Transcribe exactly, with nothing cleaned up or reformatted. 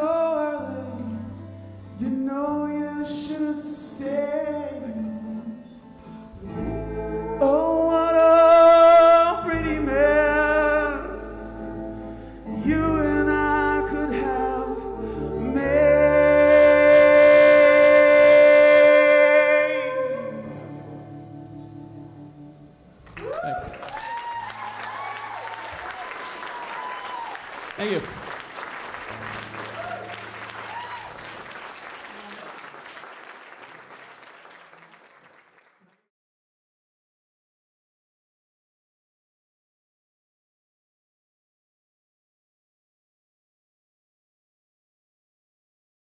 so early. You know you should have stayed.